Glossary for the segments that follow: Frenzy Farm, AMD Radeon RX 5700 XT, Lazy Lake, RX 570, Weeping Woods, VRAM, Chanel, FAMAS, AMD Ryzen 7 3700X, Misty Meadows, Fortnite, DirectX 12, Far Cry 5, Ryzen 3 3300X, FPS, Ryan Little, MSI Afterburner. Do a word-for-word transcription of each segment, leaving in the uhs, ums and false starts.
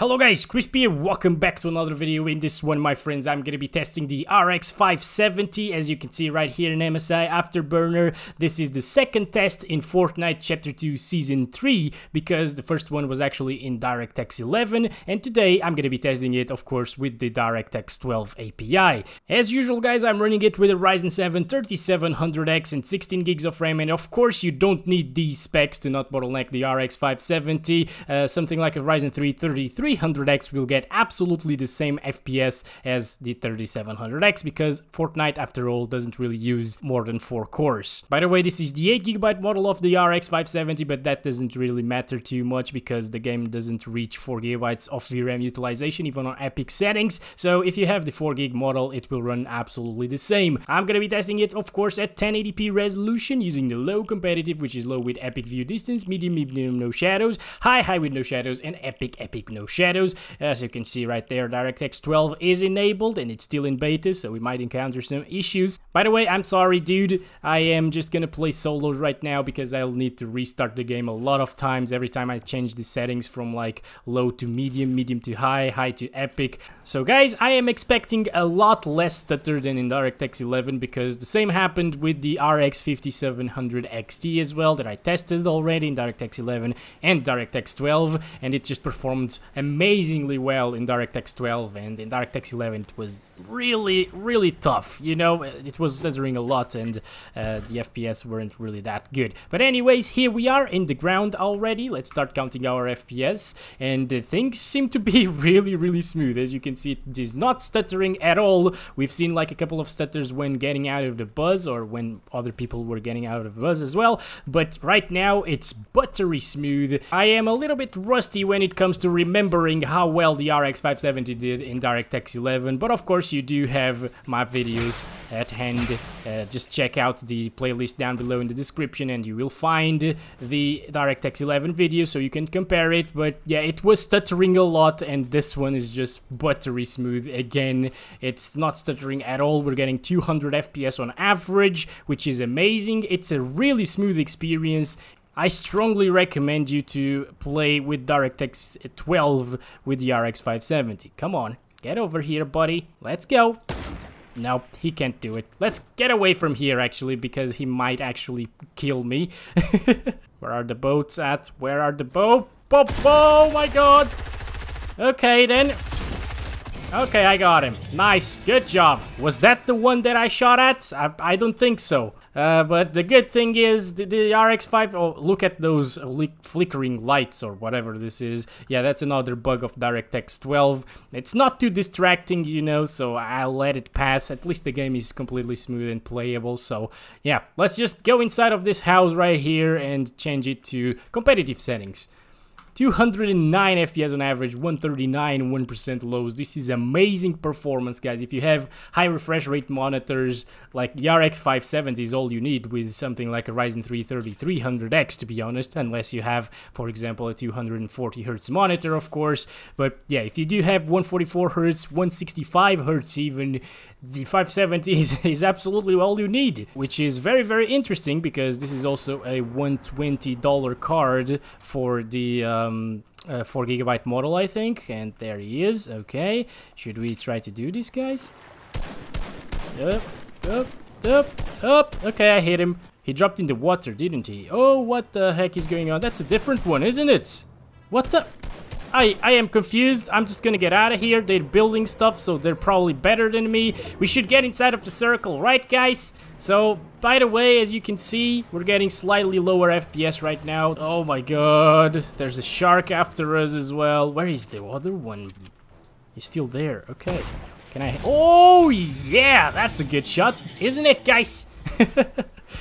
Hello guys, Crispy here, welcome back to another video. In this one, my friends, I'm gonna be testing the R X five seventy, as you can see right here in M S I Afterburner. This is the second test in Fortnite Chapter two Season three, because the first one was actually in DirectX eleven, and today I'm gonna be testing it, of course, with the DirectX twelve A P I. As usual, guys, I'm running it with a Ryzen seven thirty-seven hundred X and sixteen gigs of RAM, and of course you don't need these specs to not bottleneck the R X five seventy, uh, something like a Ryzen three thirty-three hundred X will get absolutely the same F P S as the thirty-seven hundred X, because Fortnite, after all, doesn't really use more than four cores. By the way, this is the eight gigabyte model of the R X five seventy, but that doesn't really matter too much because the game doesn't reach four gigabytes of V RAM utilization, even on epic settings. So if you have the four gig model, it will run absolutely the same. I'm gonna be testing it, of course, at ten eighty p resolution, using the low competitive, which is low with epic view distance, medium, medium, no shadows, high, high with no shadows, and epic, epic, no shadows. As you can see right there, DirectX twelve is enabled and it's still in beta, so we might encounter some issues. By the way, I'm sorry dude, I am just gonna play solos right now because I'll need to restart the game a lot of times every time I change the settings from like low to medium, medium to high, high to epic. So guys, I am expecting a lot less stutter than in DirectX eleven, because the same happened with the R X fifty-seven hundred X T as well, that I tested already in DirectX eleven and DirectX twelve, and it just performed amazingly well in DirectX twelve, and in DirectX eleven it was really, really tough, you know, it was stuttering a lot, and uh, the F P S weren't really that good. But anyways, here we are in the ground already. Let's start counting our F P S, and uh, things seem to be really, really smooth. As you can see, it is not stuttering at all. We've seen like a couple of stutters when getting out of the buzz, or when other people were getting out of the buzz as well, but right now it's buttery smooth. I am a little bit rusty when it comes to remembering remembering how well the R X five seventy did in DirectX eleven, but of course you do have my videos at hand. Uh, just check out the playlist down below in the description and you will find the DirectX eleven video so you can compare it. But yeah, it was stuttering a lot, and this one is just buttery smooth again. It's not stuttering at all. We're getting two hundred F P S on average, which is amazing. It's a really smooth experience. I strongly recommend you to play with DirectX twelve with the R X five seventy. Come on, get over here, buddy. Let's go. Nope, he can't do it. Let's get away from here, actually, because he might actually kill me. Where are the boats at? Where are the boat? Bo oh, my God. Okay, then. Okay, I got him. Nice. Good job. Was that the one that I shot at? I, I don't think so. Uh, but the good thing is the, the R X five, oh, look at those flickering lights or whatever this is. Yeah, that's another bug of DirectX twelve. It's not too distracting, you know, so I'll let it pass. At least the game is completely smooth and playable. So yeah, let's just go inside of this house right here and change it to competitive settings. two hundred nine F P S on average, one thirty-nine, one percent lows. This is amazing performance, guys. If you have high refresh rate monitors, like the R X five seventy is all you need with something like a Ryzen three thirty-three hundred X, to be honest, unless you have, for example, a two forty hertz monitor, of course. But yeah, if you do have one forty-four hertz, one sixty-five hertz even, the five seventy is, is absolutely all you need, which is very, very interesting, because this is also a one hundred twenty dollar card for the um, Um, uh, four gigabyte model, I think, and there he is. Okay, should we try to do this, guys? Up, up, up, up. Okay, I hit him. He dropped in the water, didn't he? Oh, what the heck is going on? That's a different one, isn't it? What the... I, I am confused. I'm just gonna get out of here. They're building stuff, so they're probably better than me. We should get inside of the circle, right, guys? So, by the way, as you can see, we're getting slightly lower F P S right now. Oh my God, there's a shark after us as well. Where is the other one? He's still there. Okay, can I... Oh yeah, that's a good shot, isn't it, guys?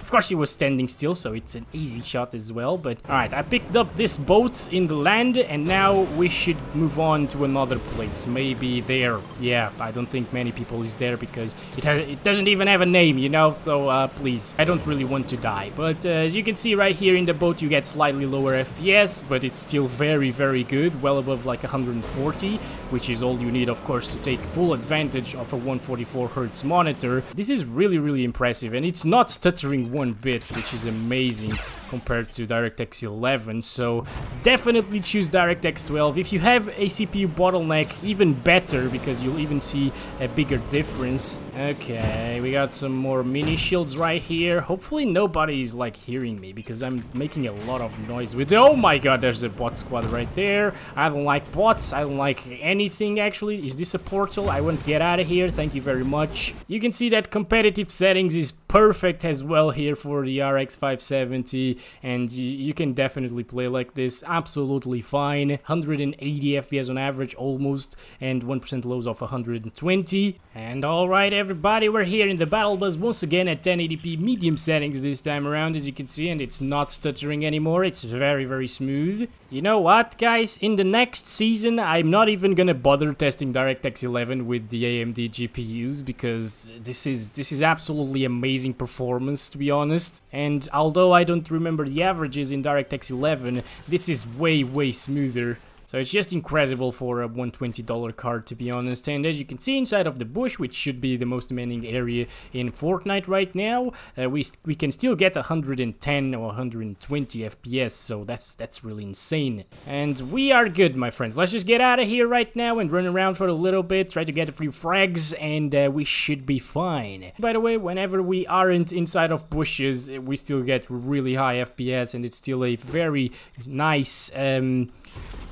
Of course he was standing still, so it's an easy shot as well. But alright, I picked up this boat in the land, and now we should move on to another place. Maybe there. Yeah, I don't think many people is there, because it, has, it doesn't even have a name, you know? So uh, please, I don't really want to die. But uh, as you can see right here in the boat, you get slightly lower F P S, but it's still very, very good. Well above like one forty, which is all you need, of course, to take full advantage of a one forty-four hertz monitor. This is really, really impressive, and it's not stuttering one bit, which is amazing compared to DirectX eleven, so definitely choose DirectX twelve. If you have a C P U bottleneck, even better, because you'll even see a bigger difference. Okay, we got some more mini shields right here. Hopefully nobody is like hearing me, because I'm making a lot of noise with... Oh my god, there's a bot squad right there. I don't like bots, I don't like anything actually. Is this a portal? I won't get out of here, thank you very much. You can see that competitive settings is perfect as well here for the R X five seventy, and you can definitely play like this absolutely fine. one hundred eighty F P S on average almost, and one percent lows of one hundred twenty. And alright everybody, we're here in the battle bus once again at ten eighty p medium settings this time around, as you can see, and it's not stuttering anymore. It's very very smooth. You know what guys, in the next season I'm not even gonna bother testing DirectX eleven with the A M D G P Us, because this is this is absolutely amazing performance, to be honest. And although I don't remember the averages in DirectX eleven, this is way way smoother. So it's just incredible for a one hundred twenty dollar card, to be honest. And as you can see, inside of the bush, which should be the most demanding area in Fortnite right now, uh, we we can still get one hundred ten or one hundred twenty F P S. So that's that's really insane. And we are good, my friends. Let's just get out of here right now and run around for a little bit, try to get a few frags, and uh, we should be fine. By the way, whenever we aren't inside of bushes, we still get really high F P S, and it's still a very nice Um,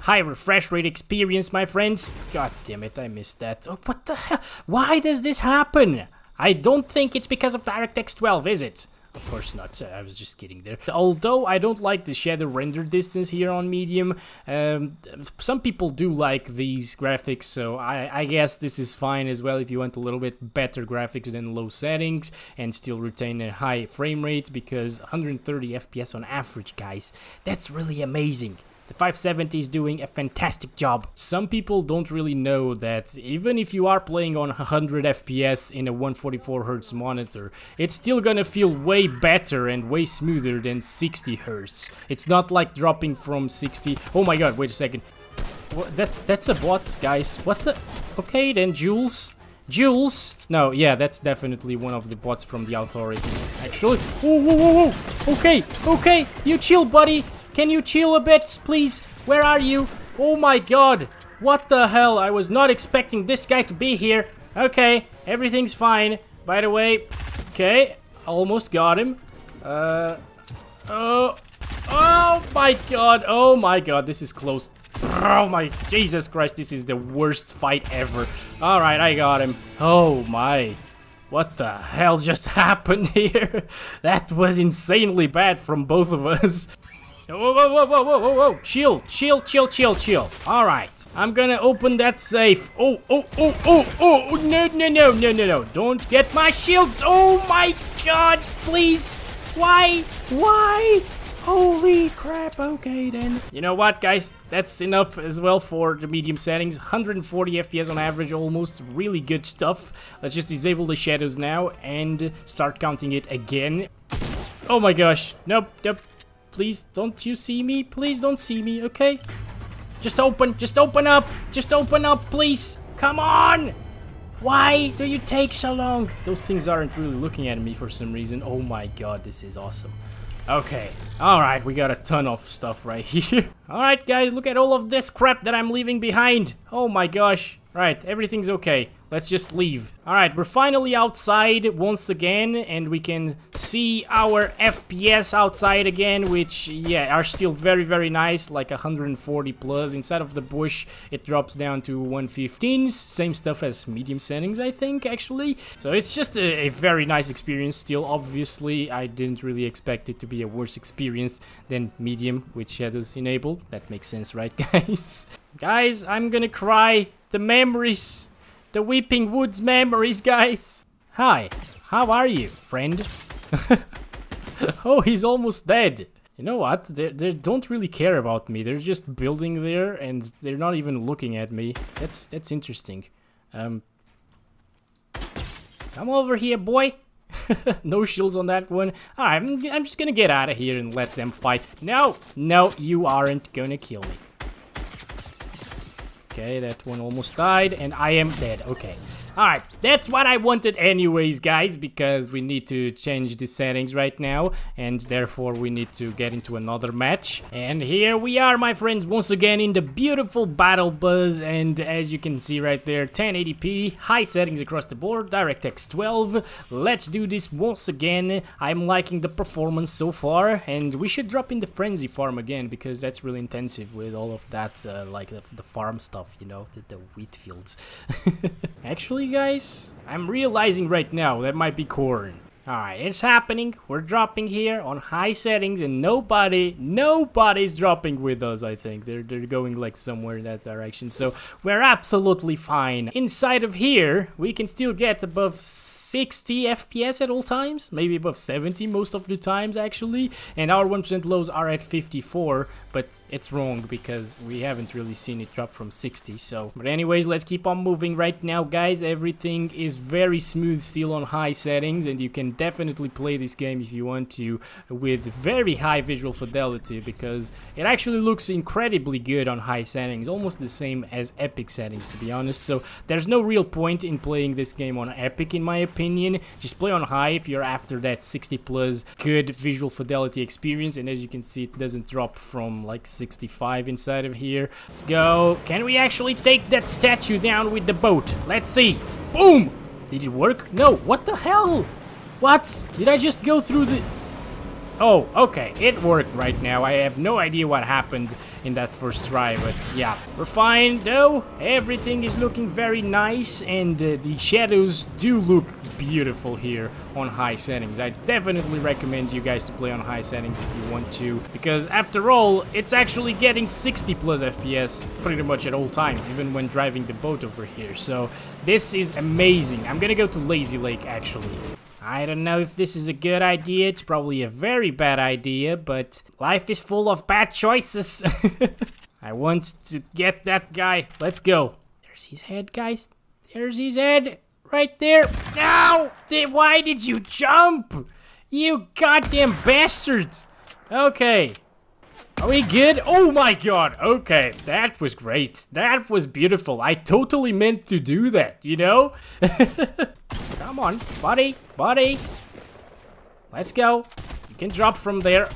high refresh rate experience, my friends. God damn it, I missed that. Oh, what the hell? Why does this happen? I don't think it's because of DirectX twelve, is it? Of course not, I was just kidding there. Although I don't like the shadow render distance here on medium, um, some people do like these graphics, so I, I guess this is fine as well if you want a little bit better graphics than low settings and still retain a high frame rate, because one hundred thirty F P S on average, guys, that's really amazing. The five seventy is doing a fantastic job. Some people don't really know that even if you are playing on one hundred F P S in a one hundred forty-four hertz monitor, it's still gonna feel way better and way smoother than sixty hertz. It's not like dropping from sixty... Oh my god, wait a second. What? That's, that's a bot, guys. What the... Okay then, Jules. Jules? No, yeah, that's definitely one of the bots from the Authority, actually. Whoa, whoa, whoa, whoa! Okay, okay, you chill, buddy! Can you chill a bit, please? Where are you? Oh my god! What the hell? I was not expecting this guy to be here. Okay, everything's fine. By the way, okay, almost got him. Uh, oh, oh my god! Oh my god! This is close. Oh my Jesus Christ! This is the worst fight ever. All right, I got him. Oh my. What the hell just happened here? That was insanely bad from both of us. Whoa, whoa, whoa, whoa, whoa, whoa, whoa, chill, chill, chill, chill, chill. All right, I'm gonna open that safe. Oh, oh, oh, oh, oh, no, no, no, no, no, no. Don't get my shields. Oh my god, please. Why? Why? Holy crap, okay then. You know what, guys? That's enough as well for the medium settings. one hundred forty F P S on average, almost. Really good stuff. Let's just disable the shadows now and start counting it again. Oh my gosh, nope, nope. Please, don't you see me? Please don't see me, okay? Just open, just open up! Just open up, please! Come on! Why do you take so long? Those things aren't really looking at me for some reason. Oh my god, this is awesome. Okay, alright, we got a ton of stuff right here. Alright guys, look at all of this crap that I'm leaving behind. Oh my gosh. Right, everything's okay. Let's just leave. Alright, we're finally outside once again, and we can see our F P S outside again, which, yeah, are still very, very nice, like one hundred forty plus. Inside of the bush, it drops down to one fifteens, same stuff as medium settings, I think, actually. So it's just a, a very nice experience still. Obviously, I didn't really expect it to be a worse experience than medium, with shadows enabled. That makes sense, right, guys? Guys, I'm gonna cry. The memories, the Weeping Woods memories, guys. Hi, how are you, friend? Oh, he's almost dead. You know what? They they don't really care about me. They're just building there, and they're not even looking at me. That's that's interesting. Um, come over here, boy. No shields on that one. All right, I'm I'm just gonna get out of here and let them fight. No, no, you aren't gonna kill me. Okay, that one almost died, and I am dead. Okay, Alright, that's what I wanted anyways, guys, because we need to change the settings right now, and therefore we need to get into another match. And here we are, my friends, once again in the beautiful battle bus, and as you can see right there, ten eighty p, high settings across the board, DirectX twelve. Let's do this once again. I'm liking the performance so far, and we should drop in the Frenzy Farm again, because that's really intensive with all of that, uh, like the, the farm stuff, you know, the, the wheat fields. Actually, guys, I'm realizing right now that might be corn. Alright, it's happening. We're dropping here on high settings, and nobody, nobody's dropping with us, I think. They're, they're going like somewhere in that direction, so we're absolutely fine. Inside of here, we can still get above sixty F P S at all times, maybe above seventy most of the times, actually. And our one percent lows are at fifty-four, but it's wrong because we haven't really seen it drop from sixty, so. But anyways, let's keep on moving right now, guys. Everything is very smooth still on high settings, and you can definitely play this game if you want to with very high visual fidelity, because it actually looks incredibly good on high settings, almost the same as epic settings, to be honest. So there's no real point in playing this game on epic, in my opinion. Just play on high if you're after that sixty plus good visual fidelity experience, and as you can see, it doesn't drop from like sixty-five inside of here. Let's go. Can we actually take that statue down with the boat? Let's see. Boom. Did it work? No. What the hell? What? Did I just go through the... Oh, okay, it worked right now. I have no idea what happened in that first try, but yeah. We're fine, though. Everything is looking very nice, and uh, the shadows do look beautiful here on high settings. I definitely recommend you guys to play on high settings if you want to, because after all, it's actually getting sixty plus F P S pretty much at all times, even when driving the boat over here. So this is amazing. I'm gonna go to Lazy Lake, actually. I don't know if this is a good idea. It's probably a very bad idea, but life is full of bad choices. I want to get that guy. Let's go. There's his head, guys. There's his head. Right there. No! Why did you jump? You goddamn bastards. Okay. Are we good? Oh my god, okay, that was great. That was beautiful. I totally meant to do that, you know? Come on, buddy, buddy. Let's go. You can drop from there.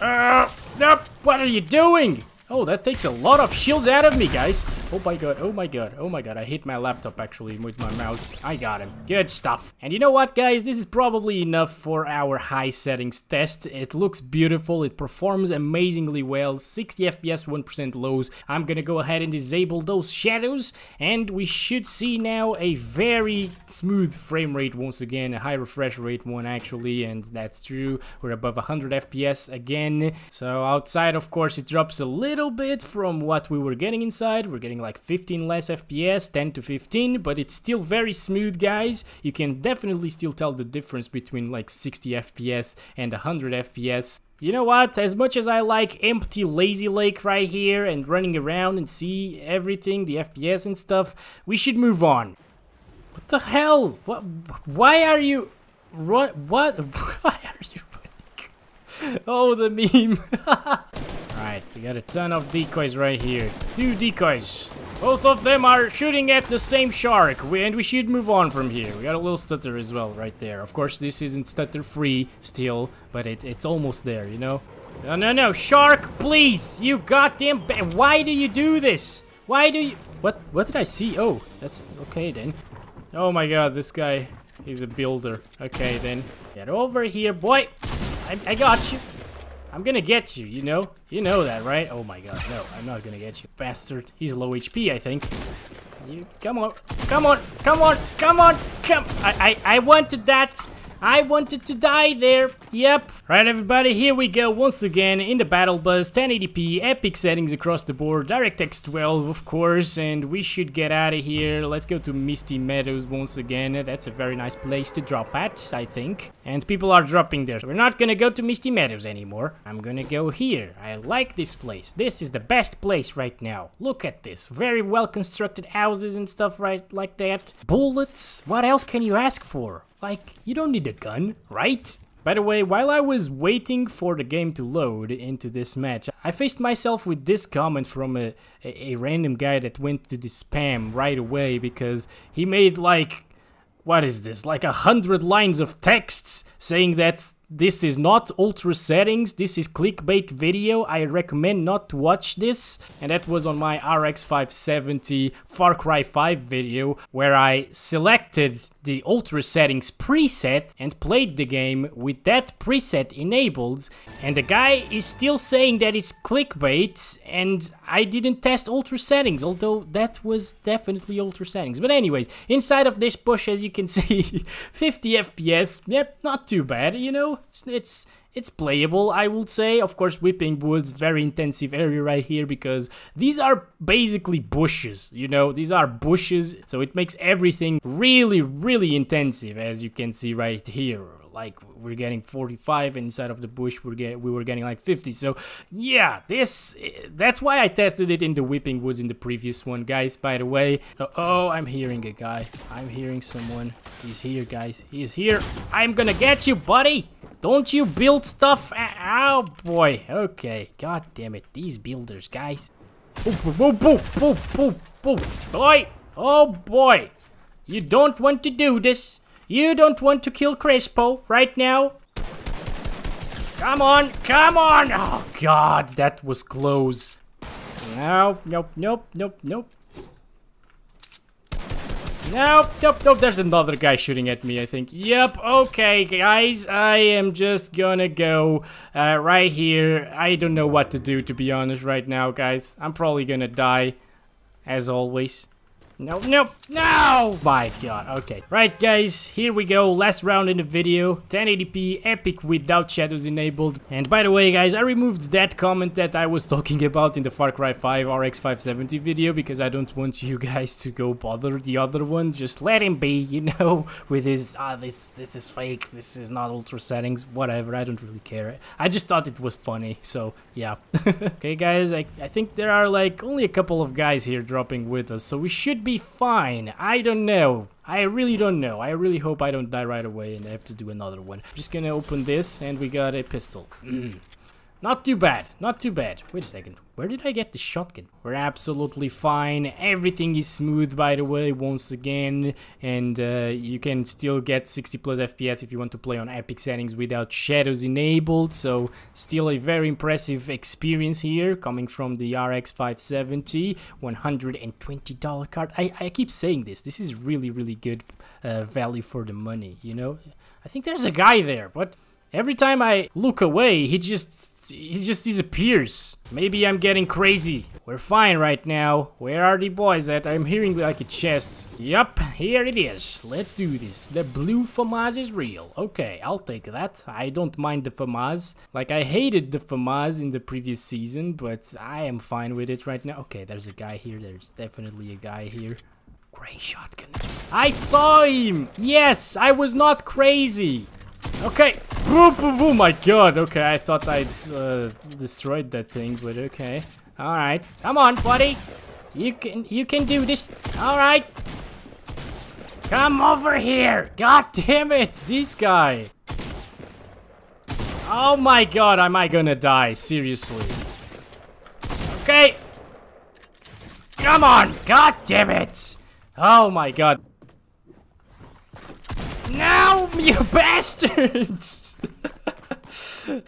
Uh, nope, what are you doing? Oh, that takes a lot of shields out of me, guys. Oh my god, oh my god, oh my god. I hit my laptop, actually, with my mouse. I got him. Good stuff. And you know what, guys? This is probably enough for our high settings test. It looks beautiful. It performs amazingly well. sixty F P S, one percent lows. I'm gonna go ahead and disable those shadows. And we should see now a very smooth frame rate once again. A high refresh rate one, actually. And that's true. We're above one hundred F P S again. So outside, of course, it drops a little bit from what we were getting inside. We're getting like fifteen less F P S, ten to fifteen, but it's still very smooth, guys. You can definitely still tell the difference between like sixty F P S and one hundred F P S. You know what, as much as I like empty Lazy Lake right here and running around and see everything, the F P S and stuff, we should move on. What the hell? What? Why are you... Run, what? Why are you... Oh, the meme. Alright, we got a ton of decoys right here. Two decoys. Both of them are shooting at the same shark, we, and we should move on from here. We got a little stutter as well right there. Of course, this isn't stutter-free still, but it, it's almost there, you know? No, no, no, shark, please! You goddamn ba- Why do you do this? Why do you- What, what did I see? Oh, that's okay then. Oh my god, this guy, he's a builder. Okay then. Get over here, boy! I, I got you. I'm gonna get you, you know? You know that, right? Oh my god, no, I'm not gonna get you. Bastard. He's low H P, I think. You, come on, come on, come on, come on, come! I, I, I wanted that! I wanted to die there. Yep. Right, everybody, here we go once again in the battle bus. ten eighty p, epic settings across the board, DirectX twelve, of course, and we should get out of here. Let's go to Misty Meadows once again. That's a very nice place to drop at, I think. And people are dropping there. So we're not gonna go to Misty Meadows anymore. I'm gonna go here. I like this place. This is the best place right now. Look at this. Very well-constructed houses and stuff right like that. Bullets. What else can you ask for? Like, you don't need a gun, right? By the way, while I was waiting for the game to load into this match, I faced myself with this comment from a, a, a random guy that went to the spam right away because he made like, what is this, like a hundred lines of texts saying that this is not ultra settings, this is clickbait video, I recommend not to watch this. And that was on my R X five seventy Far Cry five video, where I selected the ultra settings preset and played the game with that preset enabled, and the guy is still saying that it's clickbait and I didn't test ultra settings, although that was definitely ultra settings. But anyways, inside of this push, as you can see, fifty F P S, yep, not too bad, you know, it's, it's It's playable, I would say. Of course, Weeping Woods, very intensive area right here, because these are basically bushes, you know, these are bushes, so it makes everything really, really intensive, as you can see right here. Like, we're getting forty-five, and inside of the bush we're get, we were getting like fifty, so yeah, this, that's why I tested it in the Weeping Woods in the previous one, guys, by the way. Uh oh, I'm hearing a guy, I'm hearing someone, he's here, guys, he is here, I'm gonna get you, buddy! Don't you build stuff? Oh boy, okay, god damn it, these builders, guys. Boop, boop, boop, boop, boop, boop, boy, oh boy, you don't want to do this. You don't want to kill Crespo right now. Come on, come on! Oh god, that was close. No, nope, nope, nope, nope. Nope, nope, nope, there's another guy shooting at me, I think. Yep, okay, guys, I am just gonna go uh, right here. I don't know what to do, to be honest, right now, guys. I'm probably gonna die, as always. No, no, no! My god, okay. Right, guys, here we go. Last round in the video. ten eighty p, epic without shadows enabled. And by the way, guys, I removed that comment that I was talking about in the Far Cry five R X five seventy video, because I don't want you guys to go bother the other one. Just let him be, you know, with his, ah, this, this is fake, this is not ultra settings, whatever, I don't really care. I just thought it was funny, so, yeah. Okay, guys, I, I think there are, like, only a couple of guys here dropping with us, so we should be fine. I don't know. I really don't know. I really hope I don't die right away and I have to do another one. I'm just gonna open this and we got a pistol. Mm. Not too bad. Not too bad. Wait a second. Where did I get the shotgun? We're absolutely fine. Everything is smooth, by the way, once again. And uh, you can still get sixty plus F P S if you want to play on epic settings without shadows enabled. So still a very impressive experience here coming from the R X five seventy. one hundred twenty dollar card. I, I keep saying this. This is really, really good uh, value for the money, you know? I think there's a guy there, but every time I look away, he just... he just disappears. Maybe I'm getting crazy. We're fine right now. Where are the boys at? I'm hearing like a chest. Yup, here it is. Let's do this. The blue FAMAS is real. Okay, I'll take that. I don't mind the FAMAS. Like, I hated the FAMAS in the previous season, but I am fine with it right now. Okay, there's a guy here. There's definitely a guy here. Gray shotgun. I saw him! Yes, I was not crazy. Okay. Boom, boom, boom, my god. Okay, I thought I'd uh, destroyed that thing, but okay. Alright. Come on, buddy. You can you can do this. Alright. Come over here. God damn it. This guy. Oh my god, am I gonna die? Seriously. Okay. Come on. God damn it. Oh my god. No, you bastards!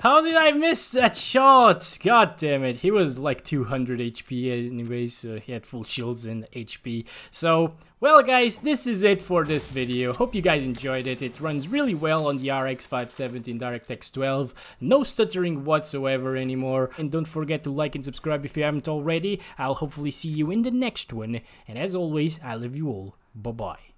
How did I miss that shot? God damn it. He was like two hundred H P anyways, so he had full shields and H P. So, well guys, this is it for this video. Hope you guys enjoyed it. It runs really well on the R X five seventy in DirectX twelve. No stuttering whatsoever anymore. And don't forget to like and subscribe if you haven't already. I'll hopefully see you in the next one. And as always, I love you all. Bye-bye.